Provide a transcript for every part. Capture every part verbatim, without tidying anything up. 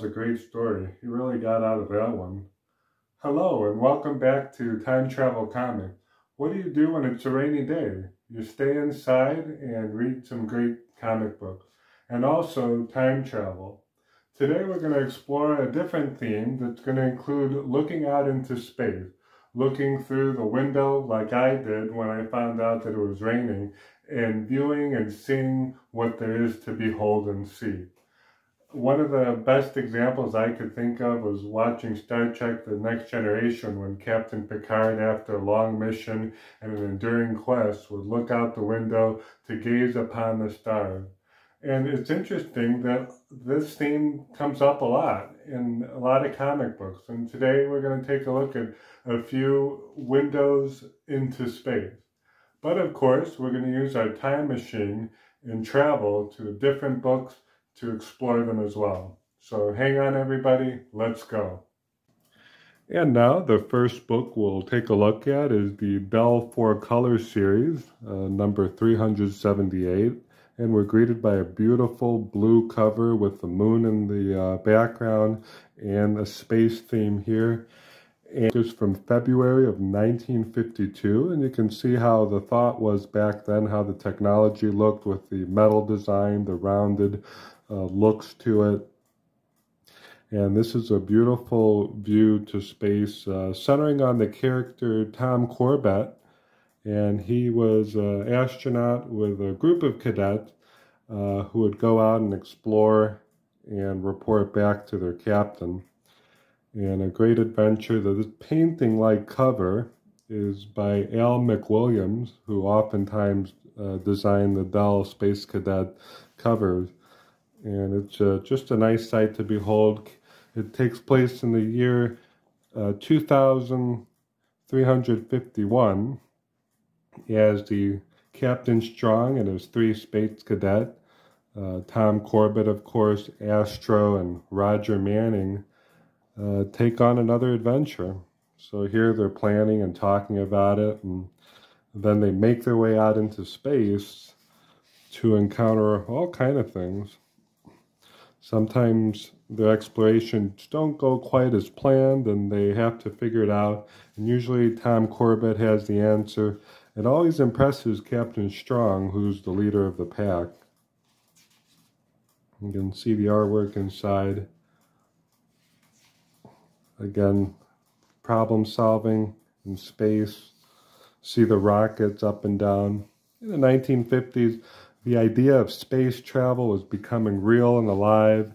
was a great story. He really got out of that one. Hello, and welcome back to Time Travel Comic. What do you do when it's a rainy day? You stay inside and read some great comic books, and also time travel. Today we're going to explore a different theme that's going to include looking out into space, looking through the window like I did when I found out that it was raining, and viewing and seeing what there is to behold and see. One of the best examples I could think of was watching Star Trek The Next Generation when Captain Picard, after a long mission and an enduring quest, would look out the window to gaze upon the stars. And it's interesting that this theme comes up a lot in a lot of comic books. And today we're going to take a look at a few windows into space. But of course, we're going to use our time machine and travel to the different books to explore them as well. So hang on everybody, let's go. And now the first book we'll take a look at is the Dell Four Color series, uh, number three hundred seventy-eight. And we're greeted by a beautiful blue cover with the moon in the uh, background and a space theme here. And it's from February of nineteen fifty-two, and you can see how the thought was back then, how the technology looked with the metal design, the rounded uh, looks to it. And this is a beautiful view to space, uh, centering on the character Tom Corbett, and he was an astronaut with a group of cadets uh, who would go out and explore and report back to their captain. And a great adventure. This painting-like cover is by Al McWilliams, who oftentimes uh, designed the Dell Space Cadet covers. And it's uh, just a nice sight to behold. It takes place in the year uh, two thousand three hundred fifty-one as the Captain Strong and his three space cadets, uh, Tom Corbett, of course, Astro, and Roger Manning, Uh, take on another adventure. So here they're planning and talking about it, and then they make their way out into space to encounter all kind of things. Sometimes their explorations don't go quite as planned, and they have to figure it out. And usually Tom Corbett has the answer. It always impresses Captain Strong, who's the leader of the pack. You can see the artwork inside. Again, problem solving in space, see the rockets up and down. In the nineteen fifties, the idea of space travel was becoming real and alive,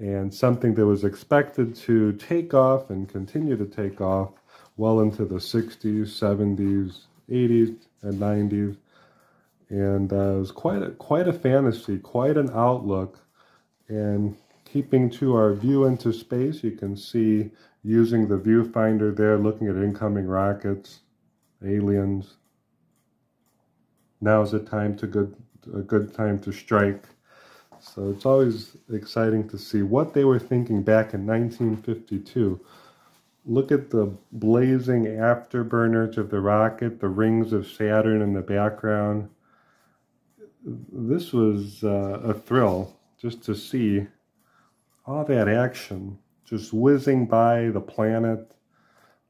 and something that was expected to take off and continue to take off well into the sixties, seventies, eighties, and nineties. And uh, it was quite a, quite a fantasy, quite an outlook. And keeping to our view into space, you can see using the viewfinder there, looking at incoming rockets, aliens. Now's a time to good, a good time to strike. So it's always exciting to see what they were thinking back in nineteen fifty-two. Look at the blazing afterburners of the rocket, the rings of Saturn in the background. This was uh, a thrill just to see all that action just whizzing by the planet.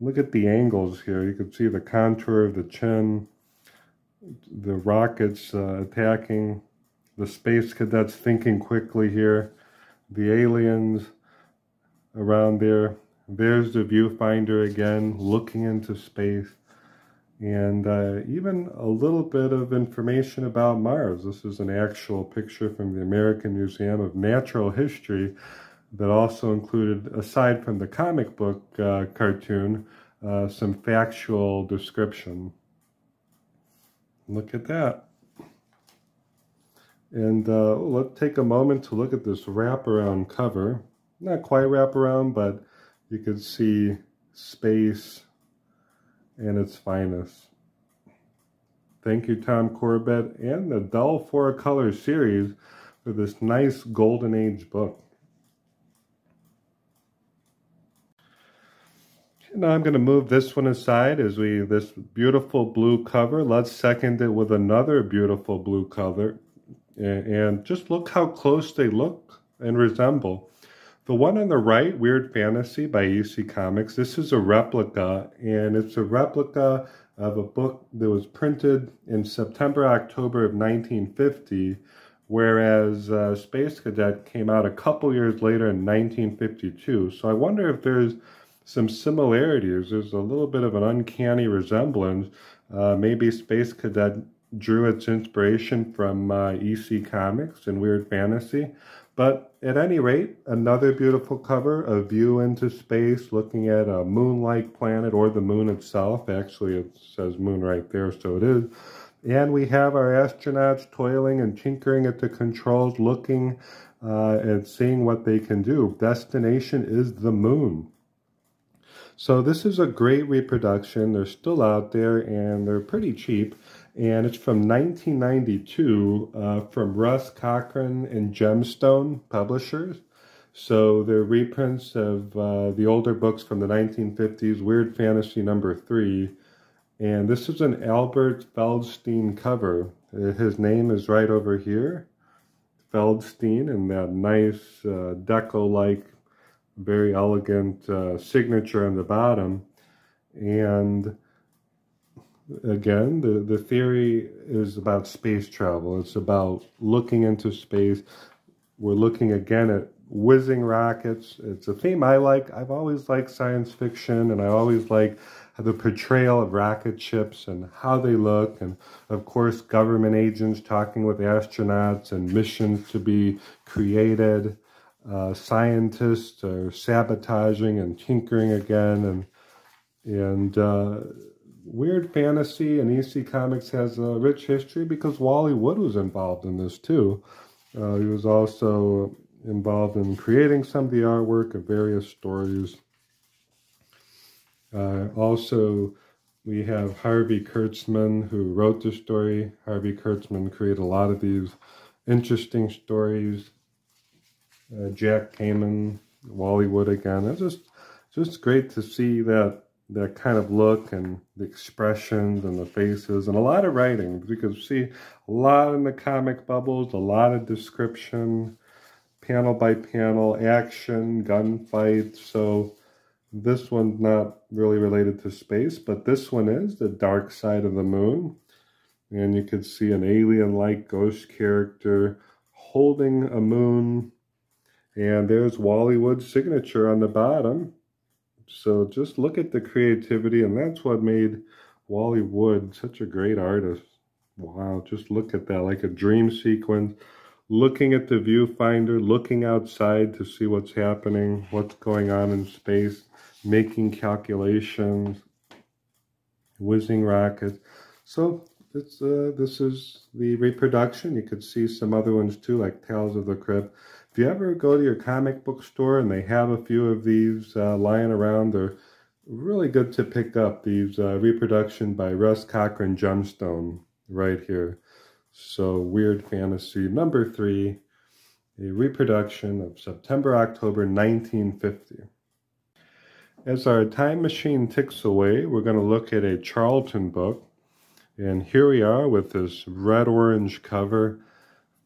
Look at the angles here. You can see the contour of the chin, the rockets uh, attacking, the space cadets thinking quickly here, the aliens around there. There's the viewfinder again, looking into space. And uh, even a little bit of information about Mars. This is an actual picture from the American Museum of Natural History that also included, aside from the comic book uh, cartoon, uh, some factual description. Look at that. And uh, let's take a moment to look at this wraparound cover. Not quite wraparound, but you can see space and its finest. Thank you, Tom Corbett and the Dell Four Color series for this nice golden age book. And now I'm going to move this one aside as we, this beautiful blue cover, let's second it with another beautiful blue cover. And just look how close they look and resemble. The one on the right, Weird Fantasy by E C Comics, this is a replica, and it's a replica of a book that was printed in September, October of nineteen fifty, whereas uh, Space Cadet came out a couple years later in nineteen fifty-two. So I wonder if there's some similarities. There's a little bit of an uncanny resemblance. Uh, maybe Space Cadet drew its inspiration from uh, E C Comics and Weird Fantasy. But at any rate, another beautiful cover, a view into space, looking at a moon-like planet, or the moon itself. Actually, it says moon right there, so it is. And we have our astronauts toiling and tinkering at the controls, looking uh, and seeing what they can do. Destination is the moon. So this is a great reproduction. They're still out there, and they're pretty cheap. And it's from nineteen ninety-two, uh, from Russ Cochran and Gemstone Publishers. So they're reprints of uh, the older books from the nineteen fifties, Weird Fantasy number three. And this is an Albert Feldstein cover. His name is right over here, Feldstein, and that nice uh, deco-like, very elegant uh, signature on the bottom. And again, the, the theory is about space travel. It's about looking into space. We're looking again at whizzing rockets. It's a theme I like. I've always liked science fiction, and I always like the portrayal of rocket ships and how they look. And, of course, government agents talking with astronauts and missions to be created. Uh, scientists are sabotaging and tinkering again. And, and uh, Weird Fantasy and E C Comics has a rich history because Wally Wood was involved in this too. Uh, he was also involved in creating some of the artwork of various stories. Uh, also, we have Harvey Kurtzman, who wrote the story. Harvey Kurtzman created a lot of these interesting stories. Uh, Jack Kamen, Wally Wood again. It's just, just great to see that that kind of look and the expressions and the faces and a lot of writing. You can see a lot in the comic bubbles, a lot of description, panel by panel, action, gunfight. So this one's not really related to space, but this one is The Dark Side of the Moon. And you can see an alien-like ghost character holding a moon. And there's Wally Wood's signature on the bottom. So just look at the creativity, and that's what made Wally Wood such a great artist. Wow, just look at that, like a dream sequence. Looking at the viewfinder, looking outside to see what's happening, what's going on in space, making calculations, whizzing rockets. So it's, uh, this is the reproduction. You could see some other ones too, like Tales of the Crypt. If you ever go to your comic book store and they have a few of these uh, lying around, they're really good to pick up. These uh, reproduction by Russ Cochran Gemstone right here. So Weird Fantasy number three, a reproduction of September, October nineteen fifty. As our time machine ticks away, we're going to look at a Charlton book. And here we are with this red-orange cover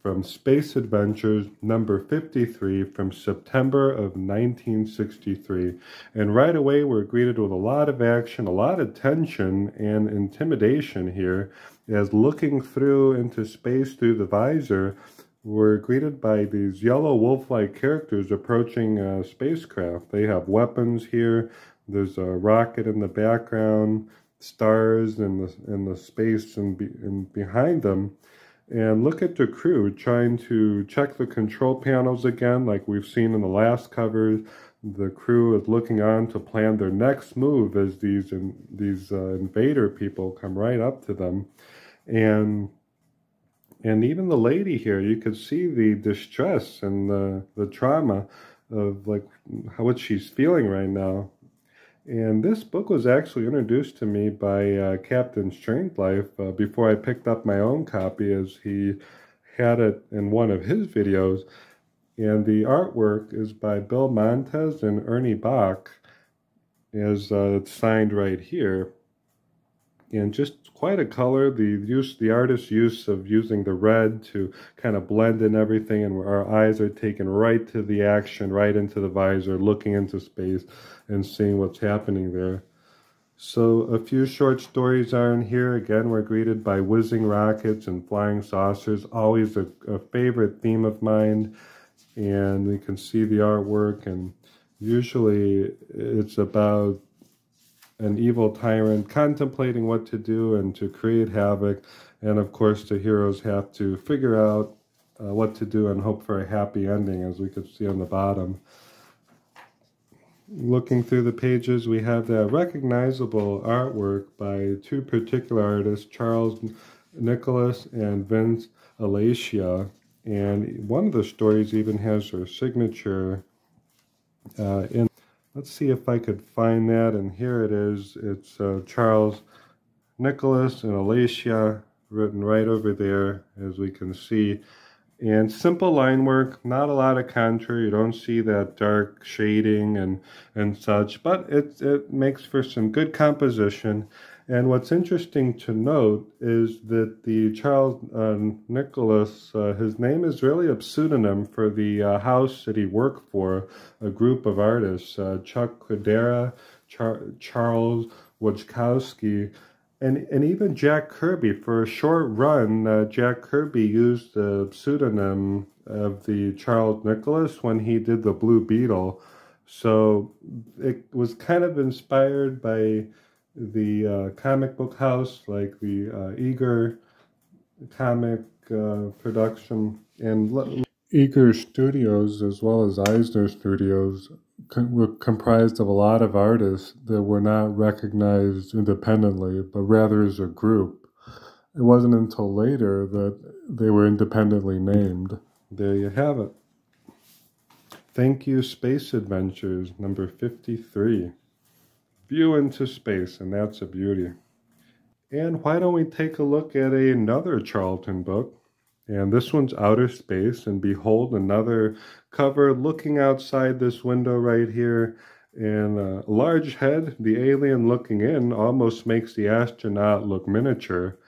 from Space Adventures number fifty-three from September of nineteen sixty-three. And right away we're greeted with a lot of action, a lot of tension and intimidation here, as looking through into space through the visor, we're greeted by these yellow wolf-like characters approaching a spacecraft. They have weapons here, there's a rocket in the background, stars in the, in the space and, be, and behind them. And look at the crew trying to check the control panels again, like we've seen in the last covers. The crew is looking on to plan their next move as these in, these uh, invader people come right up to them. And and even the lady here, you could see the distress and the, the trauma of like how what she's feeling right now. And this book was actually introduced to me by uh, Captain Strengthlife uh, before I picked up my own copy, as he had it in one of his videos. And the artwork is by Bill Montez and Ernie Bach, as uh, it's signed right here. and just quite a color. The use, the artist's use of using the red to kind of blend in everything, and our eyes are taken right to the action, right into the visor, looking into space and seeing what's happening there. So a few short stories are in here. Again, we're greeted by whizzing rockets and flying saucers, always a, a favorite theme of mine. And we can see the artwork, and usually it's about an evil tyrant contemplating what to do and to create havoc. And of course the heroes have to figure out uh, what to do and hope for a happy ending, as we could see on the bottom. Looking through the pages, we have that recognizable artwork by two particular artists, Charles Nicholas and Vince Alascia. And one of the stories even has her signature uh, in. Let's see if I could find that, and here it is. It's uh, Charles Nicholas and Alascia, written right over there, as we can see. And simple line work, not a lot of contour. You don't see that dark shading and, and such, but it, it makes for some good composition. And what's interesting to note is that the Charles uh, Nicholas, uh, his name is really a pseudonym for the uh, house that he worked for, a group of artists, uh, Chuck Cadera, Char Charles Wojcikowski, and, and even Jack Kirby. For a short run, uh, Jack Kirby used the pseudonym of the Charles Nicholas when he did the Blue Beetle. So it was kind of inspired by the uh, comic book house, like the uh, Eager comic uh, production, and Eager Studios, as well as Eisner Studios, con were comprised of a lot of artists that were not recognized independently, but rather as a group. It wasn't until later that they were independently named. There you have it. Thank you, Space Adventures, number fifty-three. View into space, and that's a beauty. And why don't we take a look at another Charlton book? And this one's Outer Space, and behold, another cover looking outside this window right here. And a large head, the alien looking in, almost makes the astronaut look miniature.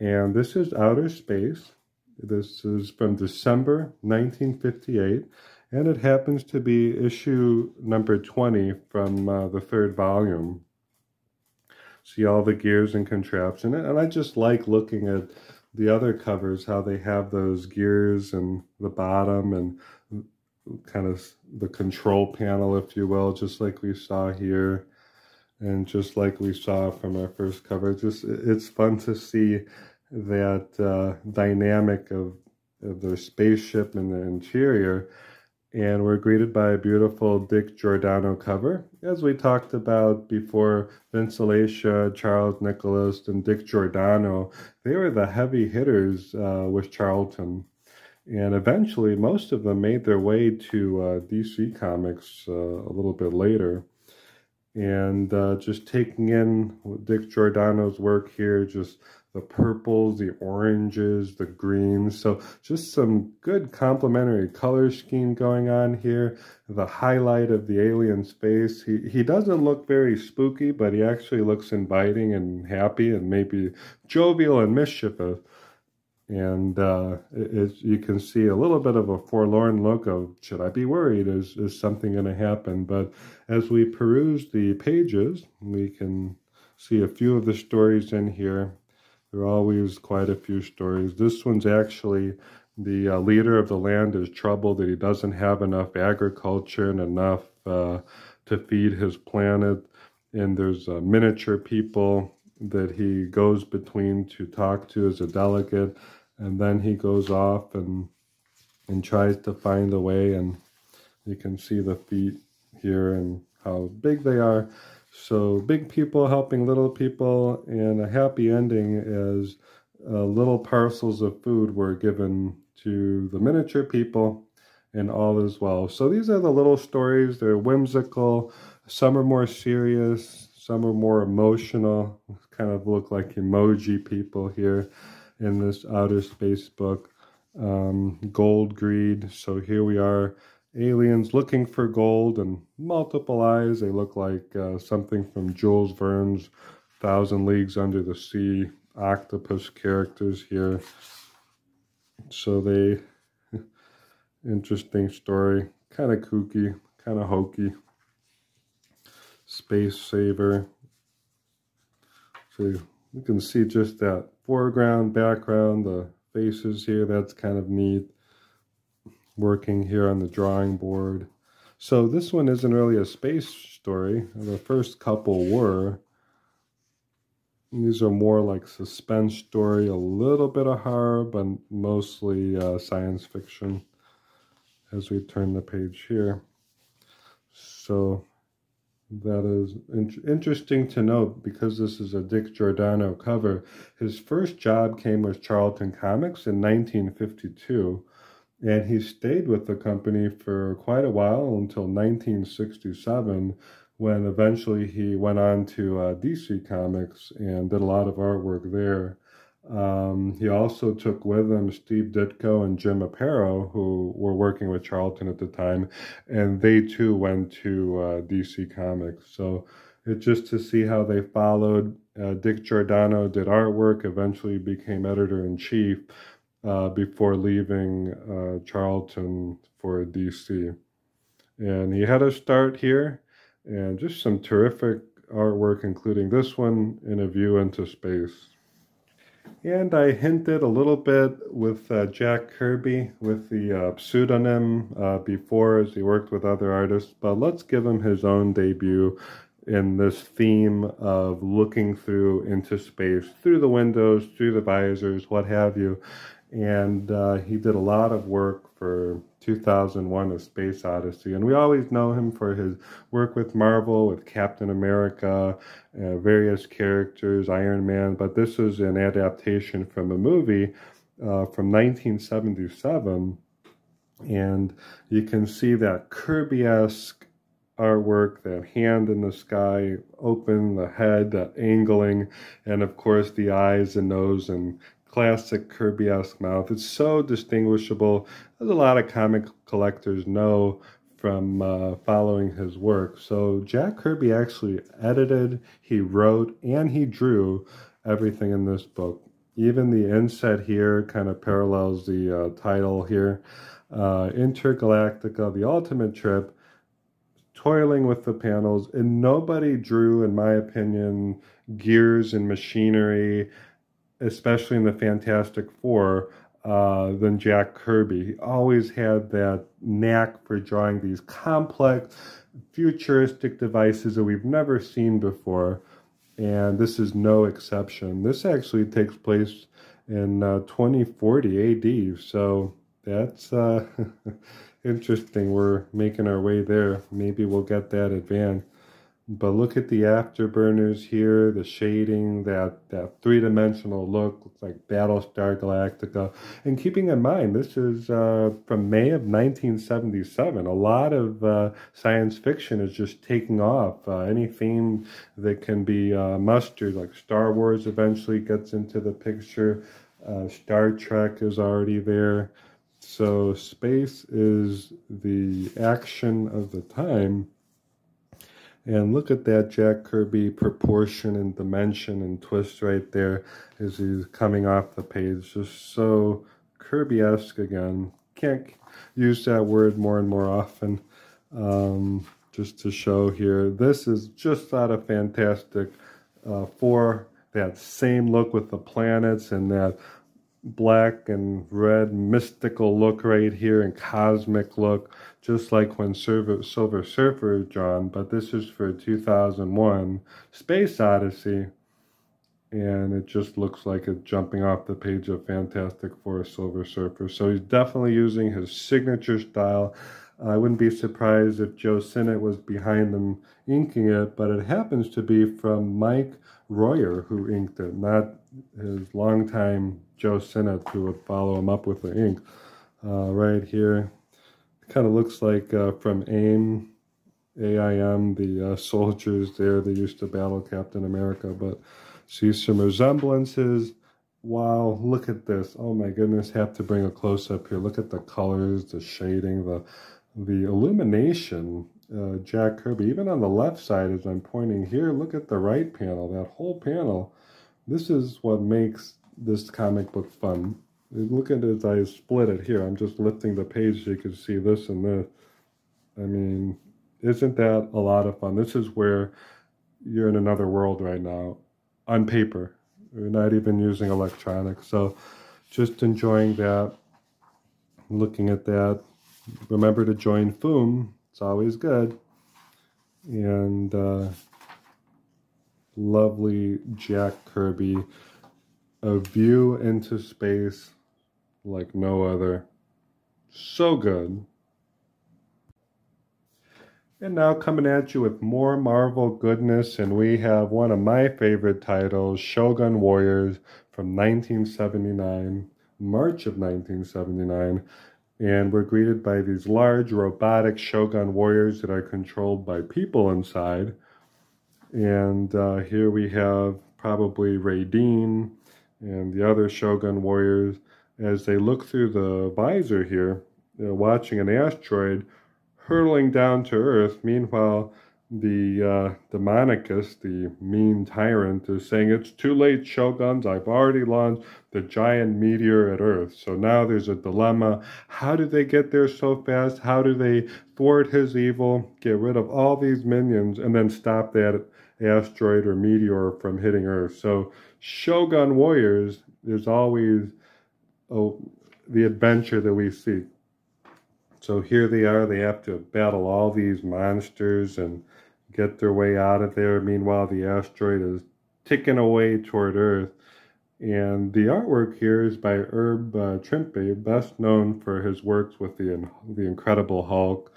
And this is Outer Space. This is from December nineteen fifty-eight. And it happens to be issue number twenty from uh, the third volume. See all the gears and contraption. And I just like looking at the other covers, how they have those gears and the bottom and kind of the control panel, if you will, just like we saw here. And just like we saw from our first cover. Just, it's fun to see that uh, dynamic of, of their spaceship and the interior. And we're greeted by a beautiful Dick Giordano cover. As we talked about before, Vince Alascia, Charles Nicholas, and Dick Giordano, they were the heavy hitters uh, with Charlton. And eventually, most of them made their way to uh, D C Comics uh, a little bit later. And uh, just taking in Dick Giordano's work here, just the purples, the oranges, the greens. So just some good complementary color scheme going on here. The highlight of the alien's face. He, he doesn't look very spooky, but he actually looks inviting and happy and maybe jovial and mischievous. And uh, it, you can see a little bit of a forlorn look of, should I be worried? Is, is something going to happen? But as we peruse the pages, we can see a few of the stories in here. There are always quite a few stories. This one's actually the uh, leader of the land is troubled that he doesn't have enough agriculture and enough uh, to feed his planet. And there's uh, miniature people that he goes between to talk to as a delegate. And then he goes off and, and tries to find a way. And you can see the feet here and how big they are. So big people helping little people, and a happy ending as uh, little parcels of food were given to the miniature people, and all is well. So these are the little stories. They're whimsical. Some are more serious. Some are more emotional. Kind of look like emoji people here in this Outer Space book. Um, gold greed. So here we are. Aliens looking for gold, and multiple eyes. They look like uh, something from Jules Verne's Thousand Leagues Under the Sea, octopus characters here. So they, interesting story, kind of kooky, kind of hokey. Space Saver. So you can see just that foreground, background, the faces here. That's kind of neat. Working here on the drawing board. So this one isn't really a space story. The first couple were. These are more like suspense story, a little bit of horror, but mostly uh, science fiction as we turn the page here. So that is in interesting to note because this is a Dick Giordano cover. His first job came with Charlton Comics in nineteen fifty-two, and he stayed with the company for quite a while until nineteen sixty-seven, when eventually he went on to uh, D C Comics and did a lot of artwork there. Um, he also took with him Steve Ditko and Jim Aparo, who were working with Charlton at the time, and they too went to uh, D C Comics. So it's just to see how they followed. Uh, Dick Giordano did artwork, eventually became editor-in-chief uh, before leaving uh, Charlton for D C. And he had a start here. And just some terrific artwork, including this one, in A View into Space. And I hinted a little bit with uh, Jack Kirby with the uh, pseudonym uh, before as he worked with other artists, but let's give him his own debut in this theme of looking through into space, through the windows, through the visors, what have you. And uh, he did a lot of work for two thousand one: A Space Odyssey. And we always know him for his work with Marvel, with Captain America, uh, various characters, Iron Man. But this is an adaptation from a movie uh, from nineteen seventy-seven. And you can see that Kirby-esque artwork, that hand in the sky, open, the head, that angling, and of course the eyes and nose and classic Kirby-esque mouth. It's so distinguishable, as a lot of comic collectors know from uh, following his work. So Jack Kirby actually edited, he wrote, and he drew everything in this book. Even the inset here kind of parallels the uh, title here. Uh, Intergalactica, The Ultimate Trip, toiling with the panels, and nobody drew, in my opinion, gears and machinery, especially in the Fantastic Four, uh, than Jack Kirby. He always had that knack for drawing these complex, futuristic devices that we've never seen before, and this is no exception. This actually takes place in uh, twenty forty A D, so that's uh, interesting. We're making our way there. Maybe we'll get that advance. But look at the afterburners here, the shading, that, that three-dimensional look, looks like Battlestar Galactica. And keeping in mind, this is uh, from May of nineteen seventy-seven. A lot of uh, science fiction is just taking off. Uh, any theme that can be uh, mustered, like Star Wars eventually gets into the picture. Uh, Star Trek is already there. So space is the action of the time. And look at that Jack Kirby proportion and dimension and twist right there as he's coming off the page. Just so Kirby-esque again. Can't use that word more and more often. Um, just to show here. This is just out of Fantastic uh, Four. That same look with the planets and that black and red mystical look right here and cosmic look, just like when Silver, Silver Surfer is drawn, but this is for two thousand one Space Odyssey, and it just looks like it's jumping off the page of Fantastic Four Silver Surfer. So he's definitely using his signature style. I wouldn't be surprised if Joe Sinnott was behind them inking it, but it happens to be from Mike Royer who inked it, not his longtime Joe Sinnott who would follow him up with the ink. Uh, right here, kind of looks like uh, from AIM, A I M, the uh, soldiers there, they used to battle Captain America, but see some resemblances. Wow, look at this. Oh my goodness, have to bring a close-up here. Look at the colors, the shading, the, the illumination uh, Jack Kirby. Even on the left side, as I'm pointing here, look at the right panel, that whole panel. This is what makes this comic book fun. Look at it as I split it here. I'm just lifting the page so you can see this and this. I mean, isn't that a lot of fun? This is where you're in another world right now, on paper. We're not even using electronics. So just enjoying that, looking at that. Remember to join F U M. It's always good. And uh, lovely Jack Kirby. A view into space like no other. So good. And now coming at you with more Marvel goodness, and we have one of my favorite titles, Shogun Warriors from nineteen seventy-nine, March of nineteen seventy-nine. And we're greeted by these large robotic Shogun Warriors that are controlled by people inside. And uh, here we have probably Raydeen and the other Shogun Warriors as they look through the visor here, uh, watching an asteroid hurtling down to Earth. Meanwhile, the uh, Demonicus, the mean tyrant, is saying, "It's too late, Shoguns. I've already launched the giant meteor at Earth." So now there's a dilemma. How did they get there so fast? How do they thwart his evil, get rid of all these minions, and then stop that asteroid or meteor from hitting Earth? So Shogun Warriors is always oh, the adventure that we seek. So here they are. They have to battle all these monsters and get their way out of there. Meanwhile, the asteroid is ticking away toward Earth. And the artwork here is by Herb uh, Trimpe, best known for his works with the, the Incredible Hulk.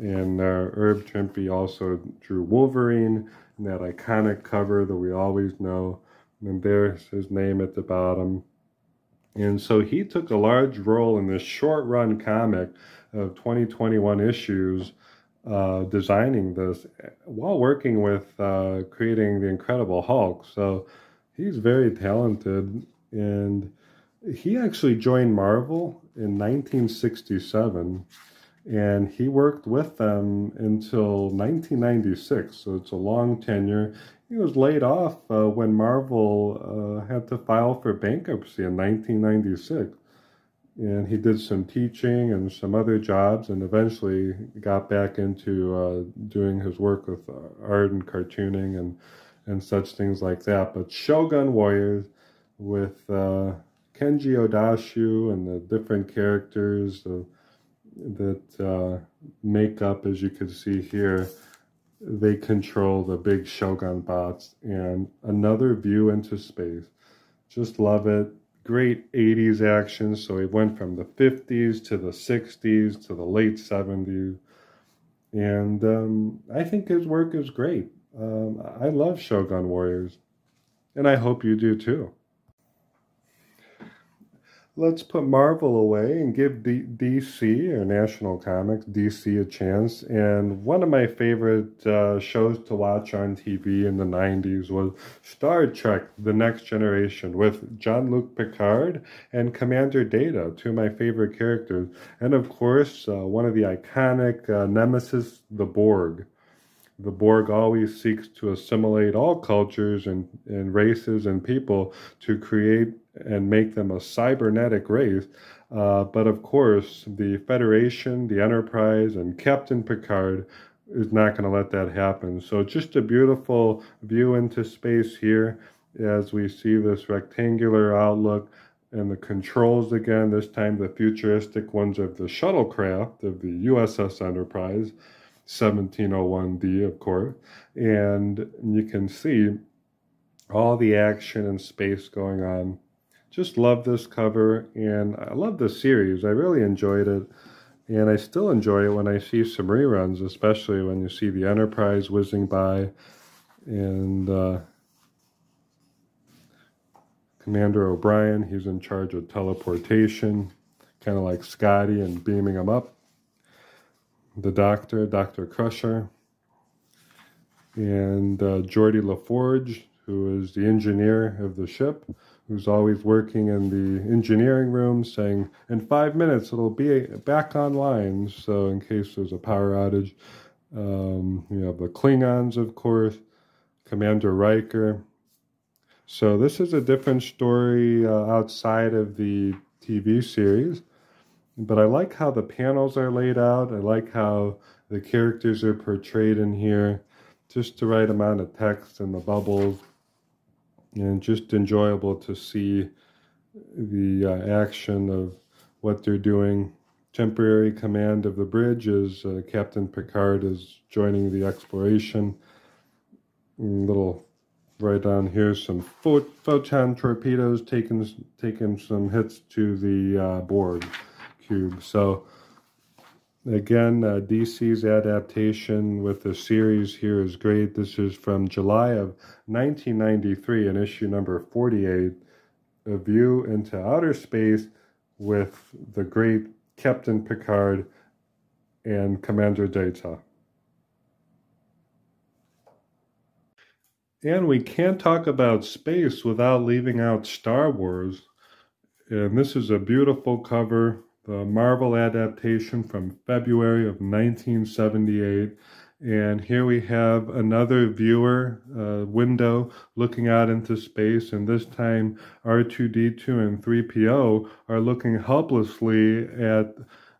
And uh, Herb Trimpe also drew Wolverine and that iconic cover that we always know. And there's his name at the bottom. And so he took a large role in this short-run comic of twenty twenty-one issues, uh, designing this while working with uh, creating the Incredible Hulk. So he's very talented, and he actually joined Marvel in nineteen sixty-seven, and he worked with them until nineteen ninety-six. So it's a long tenure. He was laid off uh, when Marvel uh, had to file for bankruptcy in nineteen ninety-six. And he did some teaching and some other jobs, and eventually got back into uh, doing his work with art and cartooning and, and such things like that. But Shogun Warriors with uh, Kenji Odashu and the different characters uh, that uh, make up, as you can see here, they control the big Shogun bots. And another view into space. Just love it. Great eighties action. So it went from the fifties to the sixties to the late seventies. And um, I think his work is great. Um, I love Shogun Warriors. And I hope you do too. Let's put Marvel away and give D DC, or National Comics, D C a chance. And one of my favorite uh, shows to watch on T V in the nineties was Star Trek The Next Generation with Jean-Luc Picard and Commander Data, two of my favorite characters. And of course, uh, one of the iconic uh, nemesis, the Borg. The Borg always seeks to assimilate all cultures and, and races and people to create and make them a cybernetic race. Uh, but of course, the Federation, the Enterprise, and Captain Picard is not going to let that happen. So just a beautiful view into space here as we see this rectangular outlook and the controls again, this time the futuristic ones of the shuttlecraft of the U S S Enterprise. seventeen oh one D, of course, and you can see all the action and space going on. Just love this cover, and I love this series. I really enjoyed it, and I still enjoy it when I see some reruns, especially when you see the Enterprise whizzing by, and uh, Commander O'Brien, he's in charge of teleportation, kind of like Scotty and beaming him up. The Doctor, Doctor Crusher, and uh, Geordi LaForge, who is the engineer of the ship, who's always working in the engineering room, saying, "In five minutes, it'll be back online," so in case there's a power outage. Um, you have the Klingons, of course, Commander Riker. So this is a different story uh, outside of the T V series. But I like how the panels are laid out. I like how the characters are portrayed in here. Just the right amount of text and the bubbles. And just enjoyable to see the uh, action of what they're doing. Temporary command of the bridge is uh, Captain Picard is joining the exploration. A little right down here, some phot photon torpedoes taking, taking some hits to the uh, Borg cube. So again, uh, D C's adaptation with the series here is great. This is from July of nineteen ninety-three, in issue number forty-eight, A View into Outer Space, with the great Captain Picard and Commander Data. And we can't talk about space without leaving out Star Wars. And this is a beautiful cover, the Marvel adaptation from February of nineteen seventy-eight. And here we have another viewer uh, window looking out into space, and this time R two D two and three P O are looking helplessly at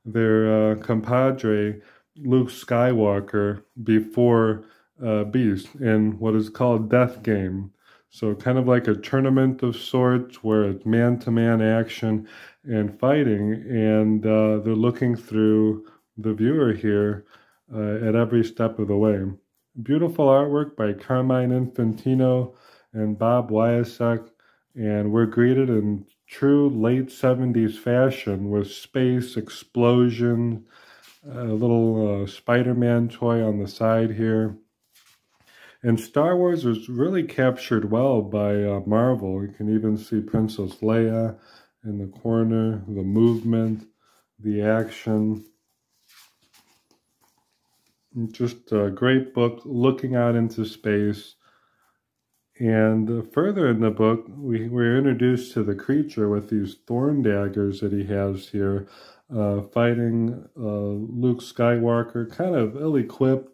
their uh, compadre Luke Skywalker before uh, Beast in what is called Death Game. So kind of like a tournament of sorts where it's man-to-man action and fighting, and uh, they're looking through the viewer here Uh, at every step of the way. Beautiful artwork by Carmine Infantino and Bob Wyasek, and we're greeted in true late seventies fashion with space, explosion, a little uh, Spider-Man toy on the side here. And Star Wars was really captured well by uh, Marvel. You can even see Princess Leia in the corner, the movement, the action. Just a great book, looking out into space. And further in the book, we were introduced to the creature with these thorn daggers that he has here, uh, fighting uh, Luke Skywalker, kind of ill-equipped,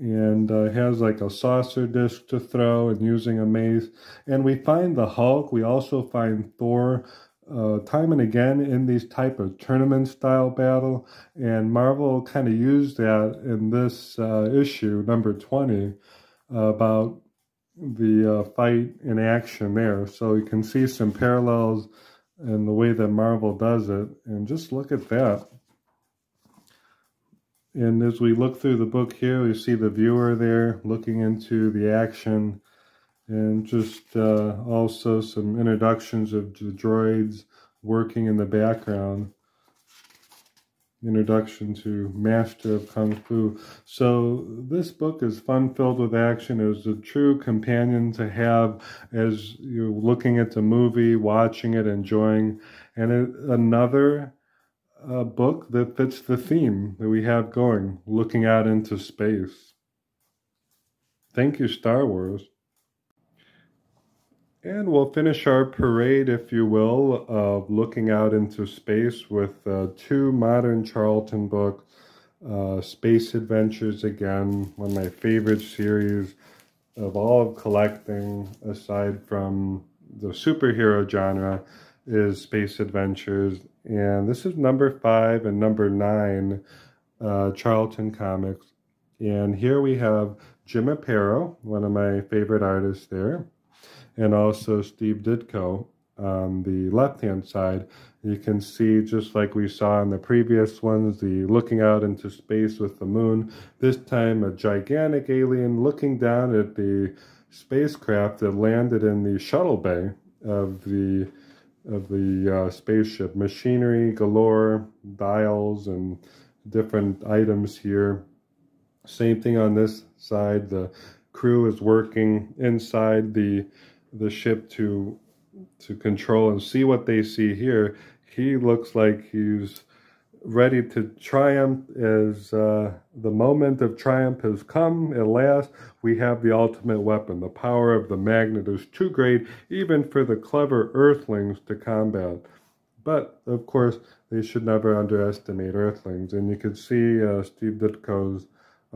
and uh, has like a saucer disc to throw and using a mace. And we find the Hulk. We also find Thor. Uh, time and again in these type of tournament style battle, and Marvel kind of used that in this uh, issue number twenty uh, about the uh, fight in action there. So you can see some parallels in the way that Marvel does it, and just look at that. And as we look through the book here, we see the viewer there looking into the action. And just uh, also some introductions of the droids working in the background. Introduction to Master of Kung Fu. So this book is fun, filled with action. It was a true companion to have as you're looking at the movie, watching it, enjoying. And it, another uh, book that fits the theme that we have going, looking out into space. Thank you, Star Wars. And we'll finish our parade, if you will, of looking out into space with uh, two modern Charlton books, uh, Space Adventures again, one of my favorite series of all of collecting, aside from the superhero genre, is Space Adventures. And this is number five and number nine, uh, Charlton Comics. And here we have Jim Aparo, one of my favorite artists there, and also Steve Ditko on the left-hand side. You can see, just like we saw in the previous ones, the looking out into space with the moon. This time, a gigantic alien looking down at the spacecraft that landed in the shuttle bay of the, of the uh, spaceship. Machinery galore, dials, and different items here. Same thing on this side. The crew is working inside the the ship to to control and see what they see here. He looks like he's ready to triumph, as uh, the moment of triumph has come. At last, we have the ultimate weapon. The power of the magnet is too great even for the clever Earthlings to combat. But, of course, they should never underestimate Earthlings. And you can see uh, Steve Ditko's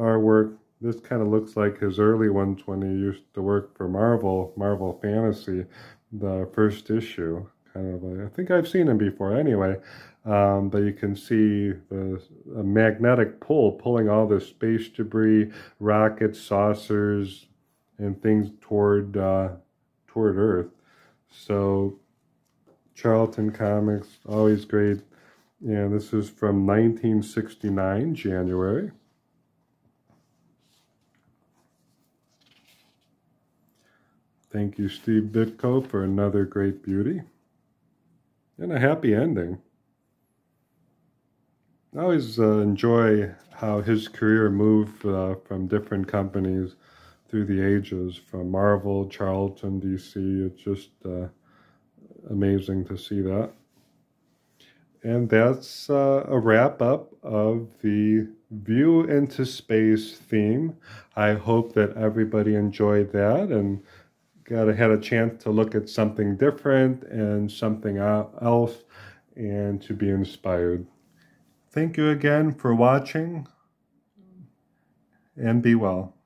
artwork. This kind of looks like his early ones when he used to work for Marvel, Marvel Fantasy, the first issue. Kind of like, I think I've seen him before anyway. Um, but you can see the a magnetic pull pulling all the space debris, rockets, saucers, and things toward uh, toward Earth. So Charlton Comics, always great. And this is from nineteen sixty-nine, January. Thank you, Steve Ditko, for another great beauty. And a happy ending. I always uh, enjoy how his career moved uh, from different companies through the ages, from Marvel, Charlton, D C. It's just uh, amazing to see that. And that's uh, a wrap-up of the View into Space theme. I hope that everybody enjoyed that and got had a chance to look at something different and something else and to be inspired. Thank you again for watching, and be well.